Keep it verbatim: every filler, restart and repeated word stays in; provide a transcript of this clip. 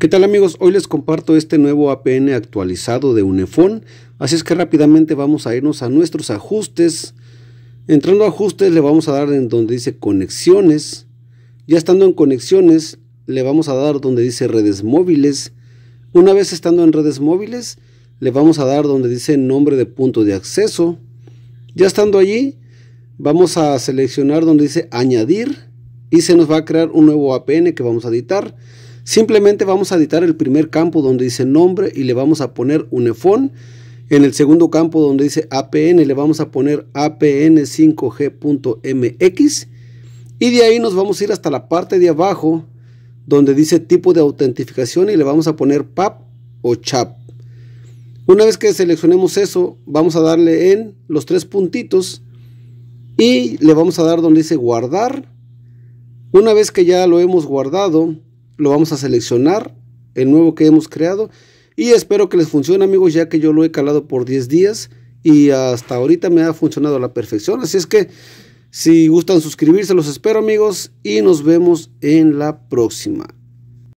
¿Qué tal amigos? Hoy les comparto este nuevo A P N actualizado de UNEFON, así es que rápidamente vamos a irnos a nuestros ajustes. Entrando a ajustes le vamos a dar en donde dice conexiones, ya estando en conexiones le vamos a dar donde dice redes móviles, una vez estando en redes móviles le vamos a dar donde dice nombre de punto de acceso, ya estando allí vamos a seleccionar donde dice añadir y se nos va a crear un nuevo A P N que vamos a editar. Simplemente vamos a editar el primer campo donde dice nombre y le vamos a poner UNEFON. En el segundo campo donde dice A P N le vamos a poner A P N cinco G punto M X. Y de ahí nos vamos a ir hasta la parte de abajo donde dice tipo de autentificación y le vamos a poner P A P o C H A P. Una vez que seleccionemos eso vamos a darle en los tres puntitos y le vamos a dar donde dice guardar. Una vez que ya lo hemos guardado, lo vamos a seleccionar, el nuevo que hemos creado, y espero que les funcione amigos, ya que yo lo he calado por diez días y hasta ahorita me ha funcionado a la perfección, así es que si gustan suscribirse los espero amigos y nos vemos en la próxima.